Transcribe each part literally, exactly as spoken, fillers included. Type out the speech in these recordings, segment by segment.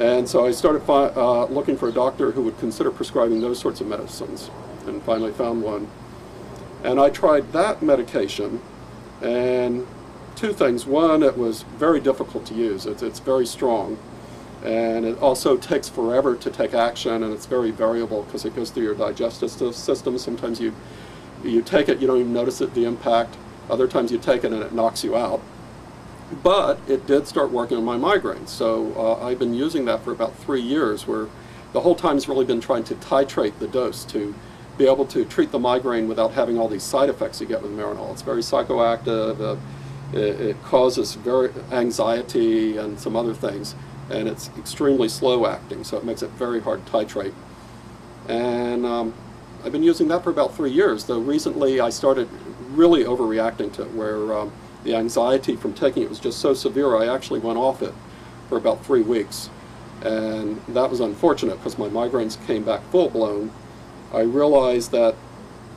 And so I started uh, looking for a doctor who would consider prescribing those sorts of medicines, and finally found one. And I tried that medication, and two things. One, it was very difficult to use. It's, it's very strong, and it also takes forever to take action, and it's very variable because it goes through your digestive system. Sometimes you, you take it, you don't even notice it, the impact. Other times you take it and it knocks you out. But it did start working on my migraines, so uh, I've been using that for about three years, where the whole time has really been trying to titrate the dose to be able to treat the migraine without having all these side effects you get with Marinol. It's very psychoactive, uh, it, it causes very anxiety and some other things, and it's extremely slow acting, so it makes it very hard to titrate. And um, I've been using that for about three years, though recently I started really overreacting to it, where um, the anxiety from taking it was just so severe I actually went off it for about three weeks. And that was unfortunate because my migraines came back full-blown. I realized that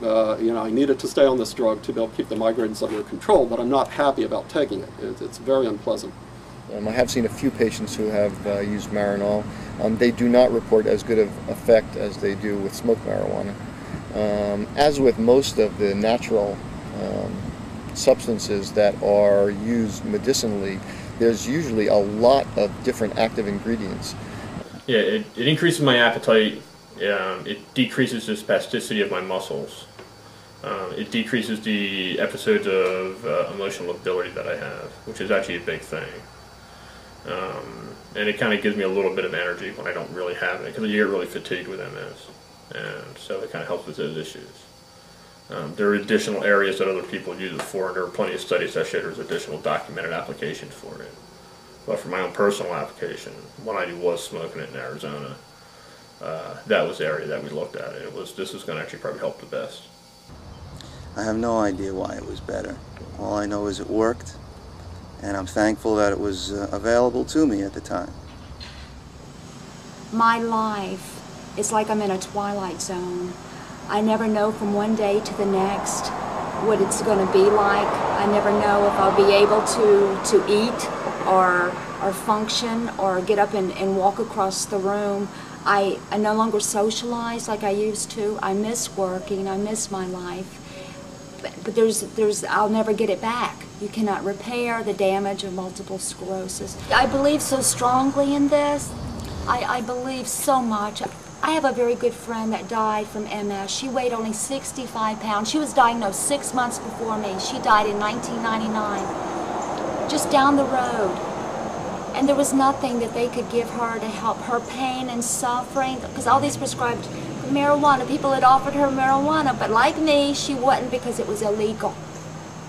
uh, you know, I needed to stay on this drug to be able to keep the migraines under control, but I'm not happy about taking it. It it's very unpleasant. Um, I have seen a few patients who have uh, used Marinol. Um, they do not report as good of effect as they do with smoked marijuana. Um, as with most of the natural um, substances that are used medicinally, there's usually a lot of different active ingredients. Yeah, it, it increases my appetite, um, it decreases the spasticity of my muscles, um, it decreases the episodes of uh, emotional ability that I have, which is actually a big thing. Um, and it kind of gives me a little bit of energy when I don't really have it, because you get really fatigued with M S, and so it kind of helps with those issues. Um, there are additional areas that other people use it for, and there are plenty of studies that show there's additional documented applications for it. But for my own personal application, when I was smoking it in Arizona, uh, that was the area that we looked at. It was, this is going to actually probably help the best. I have no idea why it was better. All I know is it worked, and I'm thankful that it was uh, available to me at the time. My life is like I'm in a twilight zone. I never know from one day to the next what it's going to be like. I never know if I'll be able to, to eat or, or function or get up and, and walk across the room. I, I no longer socialize like I used to. I miss working. I miss my life. But, but there's, there's, I'll never get it back. You cannot repair the damage of multiple sclerosis. I believe so strongly in this. I, I believe so much. I have a very good friend that died from M S. She weighed only sixty-five pounds. She was diagnosed six months before me. She died in nineteen ninety-nine, just down the road. And there was nothing that they could give her to help her pain and suffering, because all these prescribed marijuana, people had offered her marijuana, but like me, she wouldn't, because it was illegal.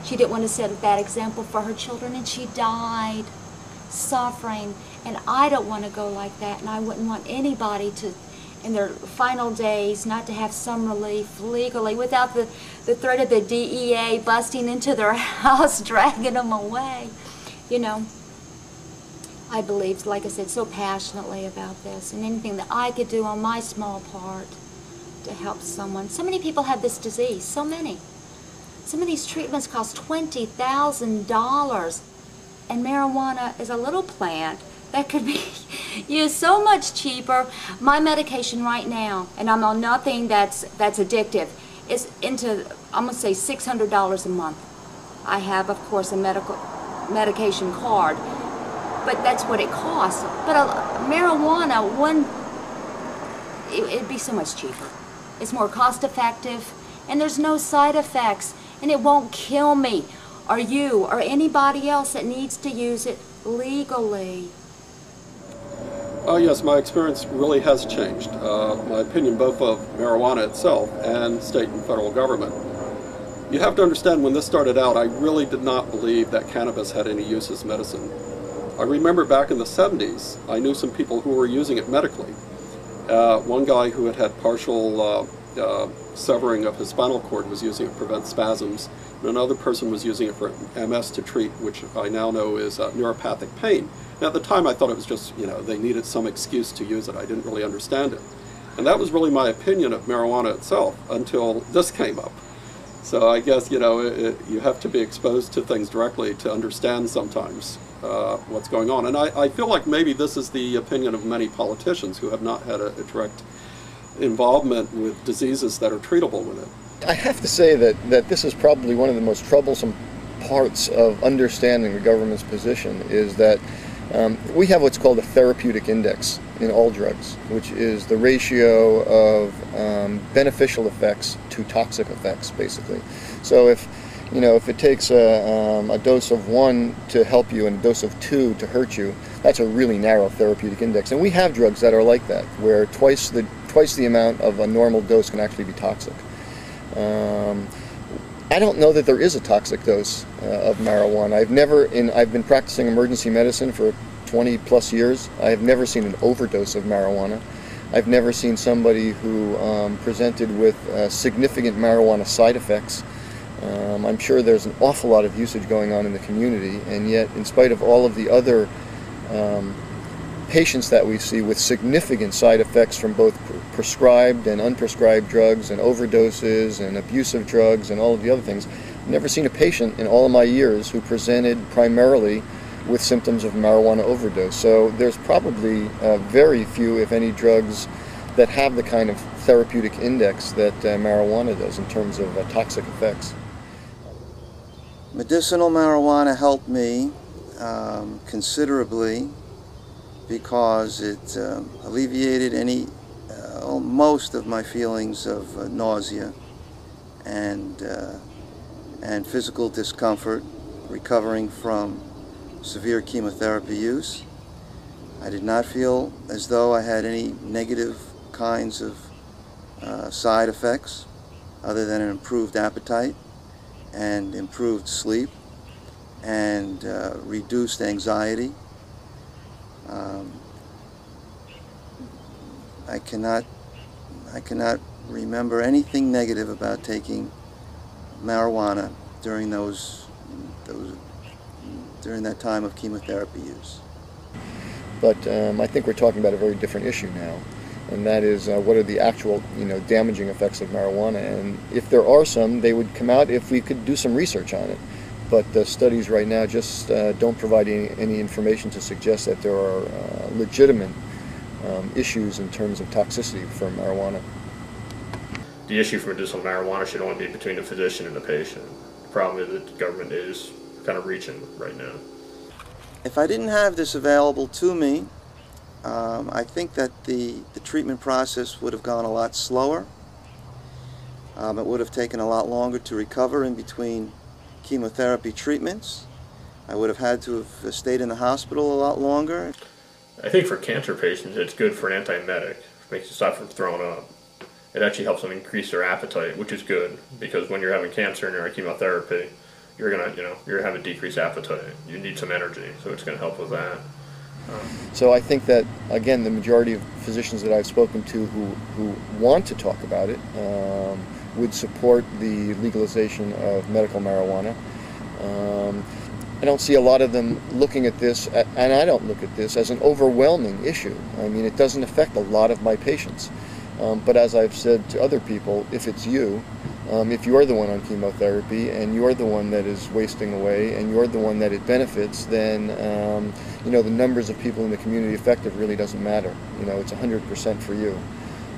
She didn't want to set a bad example for her children, and she died suffering. And I don't want to go like that, and I wouldn't want anybody to, in their final days, not to have some relief legally, without the, the threat of the D E A busting into their house, dragging them away. You know, I believe, like I said, so passionately about this, and anything that I could do on my small part to help someone. So many people have this disease, so many. Some of these treatments cost twenty thousand dollars, and marijuana is a little plant that could be used so much cheaper. My medication right now, and I'm on nothing that's that's addictive, is into, I'm gonna say, six hundred dollars a month. I have, of course, a medical medication card, but that's what it costs. But a, marijuana, one, it, it'd be so much cheaper. It's more cost-effective, and there's no side effects, and it won't kill me, or you, or anybody else that needs to use it legally. Oh yes, my experience really has changed, uh, my opinion both of marijuana itself and state and federal government. You have to understand, when this started out, I really did not believe that cannabis had any use as medicine. I remember back in the seventies, I knew some people who were using it medically. Uh, one guy who had had partial uh, uh, severing of his spinal cord was using it to prevent spasms, and another person was using it for M S to treat, which I now know is uh, neuropathic pain. Now, at the time, I thought it was just, you know, they needed some excuse to use it. I didn't really understand it. And that was really my opinion of marijuana itself until this came up. So I guess, you know, it, it, you have to be exposed to things directly to understand sometimes uh, what's going on. And I, I feel like maybe this is the opinion of many politicians who have not had a, a direct involvement with diseases that are treatable with it. I have to say that, that this is probably one of the most troublesome parts of understanding the government's position, is that um, we have what's called a therapeutic index in all drugs, which is the ratio of um, beneficial effects to toxic effects, basically. So if you know, if it takes a, um, a dose of one to help you and a dose of two to hurt you, that's a really narrow therapeutic index. And we have drugs that are like that, where twice the twice the amount of a normal dose can actually be toxic. Um, I don't know that there is a toxic dose uh, of marijuana. I've never, in I've been practicing emergency medicine for twenty plus years. I have never seen an overdose of marijuana. I've never seen somebody who um, presented with uh, significant marijuana side effects. Um, I'm sure there's an awful lot of usage going on in the community, and yet in spite of all of the other um, patients that we see with significant side effects from both pre prescribed and unprescribed drugs and overdoses and abusive drugs and all of the other things, I've never seen a patient in all of my years who presented primarily with symptoms of marijuana overdose. So there's probably uh, very few, if any, drugs that have the kind of therapeutic index that uh, marijuana does in terms of uh, toxic effects. Medicinal marijuana helped me um, considerably because it uh, alleviated any, uh, most of my feelings of uh, nausea and, uh, and physical discomfort recovering from severe chemotherapy use. I did not feel as though I had any negative kinds of uh, side effects other than an improved appetite and improved sleep and uh, reduced anxiety. Um, I cannot, I cannot remember anything negative about taking marijuana during those, those during that time of chemotherapy use. But um, I think we're talking about a very different issue now, and that is uh, what are the actual, you know, damaging effects of marijuana, and if there are some, they would come out if we could do some research on it. But the studies right now just uh, don't provide any, any information to suggest that there are uh, legitimate um, issues in terms of toxicity from marijuana. The issue for medicinal marijuana should only be between the physician and the patient. The problem is that the government is kind of reaching right now. If I didn't have this available to me, um, I think that the, the treatment process would have gone a lot slower. Um, it would have taken a lot longer to recover in between chemotherapy treatments. I would have had to have stayed in the hospital a lot longer. I think for cancer patients it's good for an antiemetic. It makes you stop from throwing up. It actually helps them increase their appetite, which is good, because when you're having cancer and you're on chemotherapy, you're gonna, you know, you're gonna have a decreased appetite. You need some energy, so it's gonna help with that. Um, so I think that, again, the majority of physicians that I've spoken to who who want to talk about it um, would support the legalization of medical marijuana. Um, I don't see a lot of them looking at this, at, and I don't look at this as an overwhelming issue. I mean, it doesn't affect a lot of my patients. Um, but as I've said to other people, if it's you, Um, if you're the one on chemotherapy and you're the one that is wasting away and you're the one that it benefits, then um, you know, the numbers of people in the community affected really doesn't matter. You know, it's one hundred percent for you,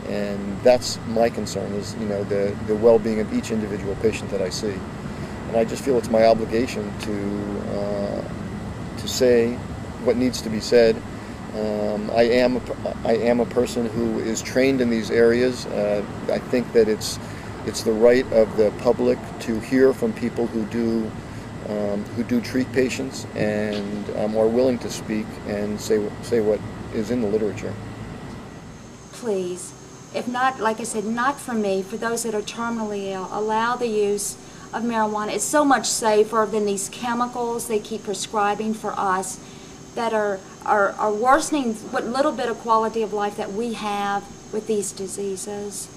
and that's my concern, is, you know, the the well-being of each individual patient that I see. And I just feel it's my obligation to uh, to say what needs to be said. Um, I am a, I am a person who is trained in these areas. Uh, I think that it's. It's the right of the public to hear from people who do, um, who do treat patients and um, are willing to speak and say say what is in the literature. Please, if not, like I said, not for me. For those that are terminally ill, allow the use of marijuana. It's so much safer than these chemicals they keep prescribing for us, that are are, are worsening what little bit of quality of life that we have with these diseases.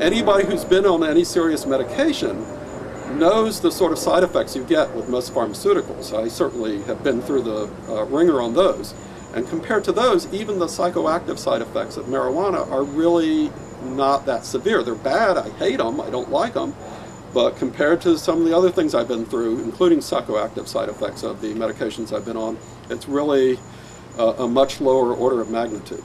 Anybody who's been on any serious medication knows the sort of side effects you get with most pharmaceuticals. I certainly have been through the uh, ringer on those. And compared to those, even the psychoactive side effects of marijuana are really not that severe. They're bad, I hate them, I don't like them, But compared to some of the other things I've been through, including psychoactive side effects of the medications I've been on, it's really a, a much lower order of magnitude.